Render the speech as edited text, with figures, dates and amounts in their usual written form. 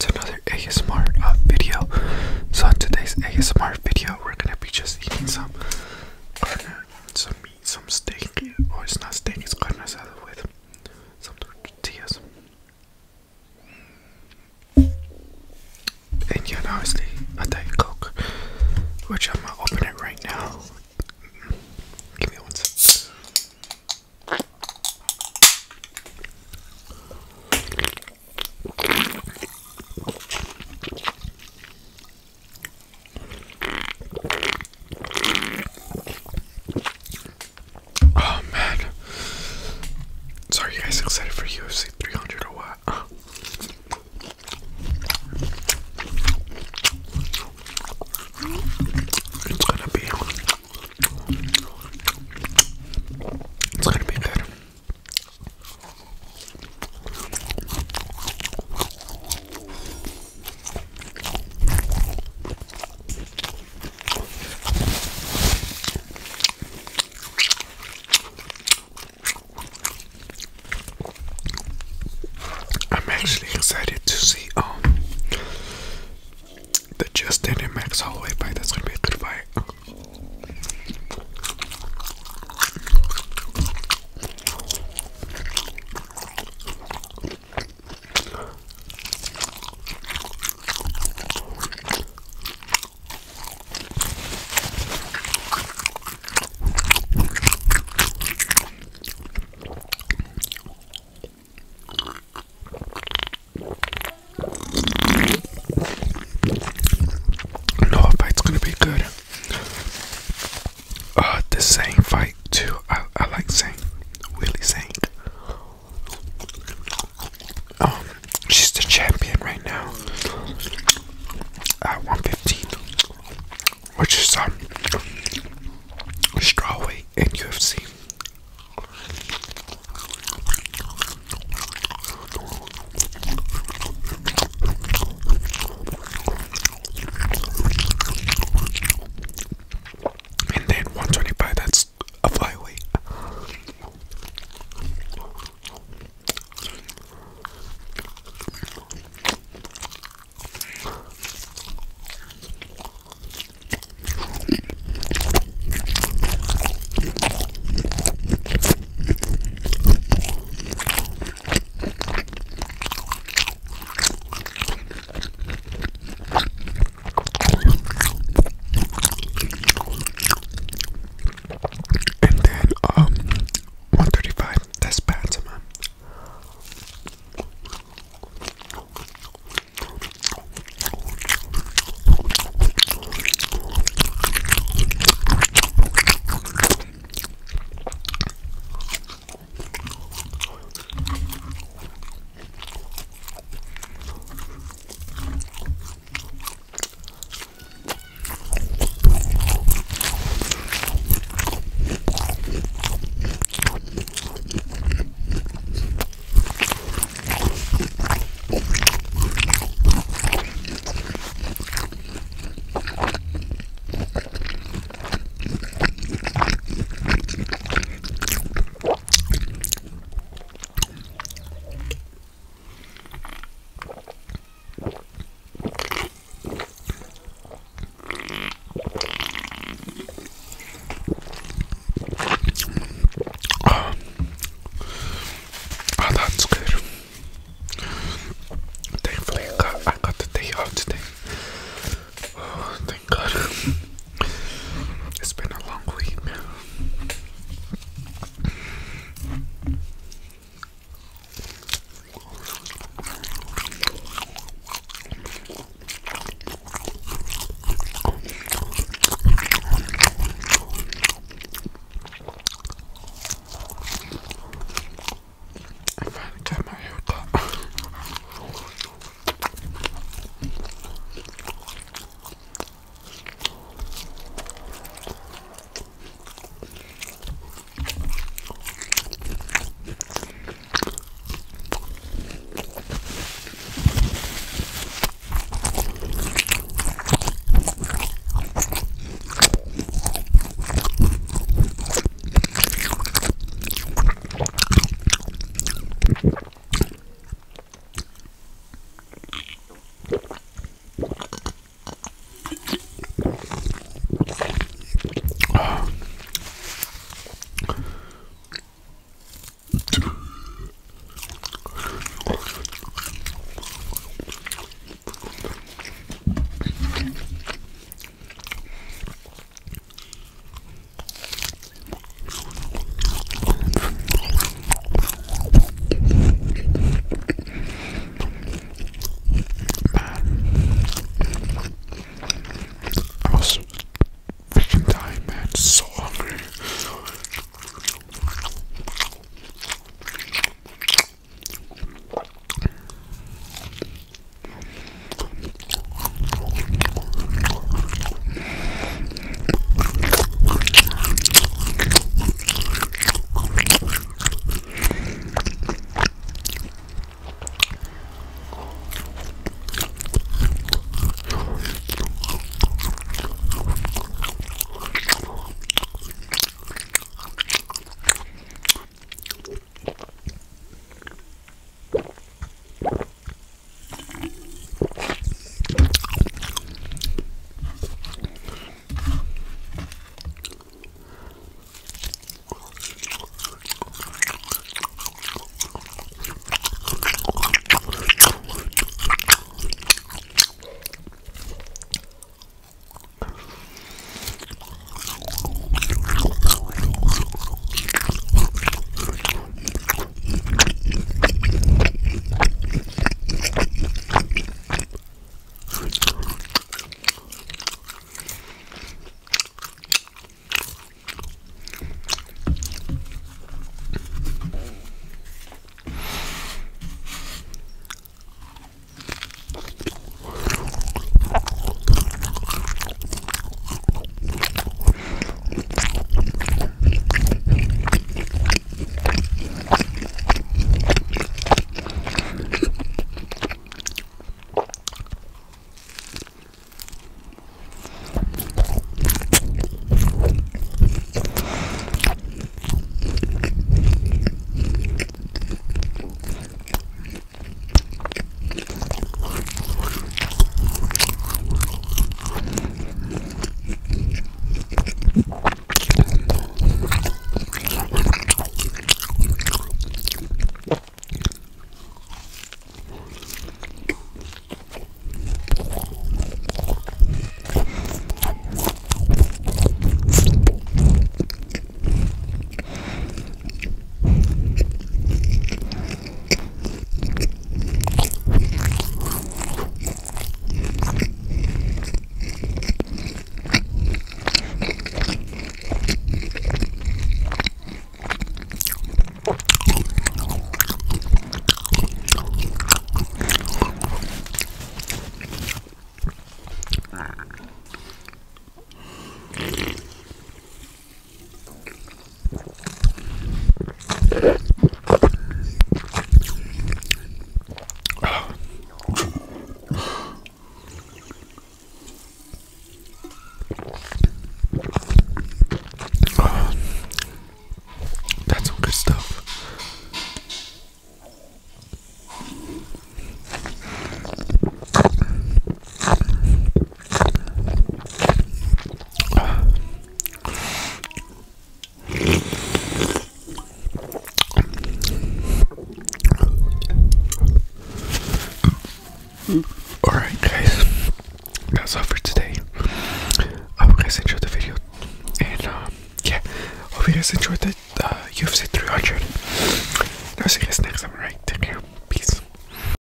to another ASMR video. So on today's ASMR video, we're gonna be just eating some carne, some meat, some steak. Oh, it's not steak, it's carne asada with some tortillas. And yeah, and obviously a Diet Coke, which I'm gonna open it right now. Give me one sec. Excited for UFC 300 or what? It's gonna be good. Excited to see the Justin and Max Holloway fight. That's gonna be a good fight. Saying fight too. I like saying, really saying. She's the champion right now at 115, which is straw weight in UFC. Alright guys, that's all for today. I hope you guys enjoyed the video. And yeah, hope you guys enjoyed the UFC 300. And I'll see you guys next time, alright?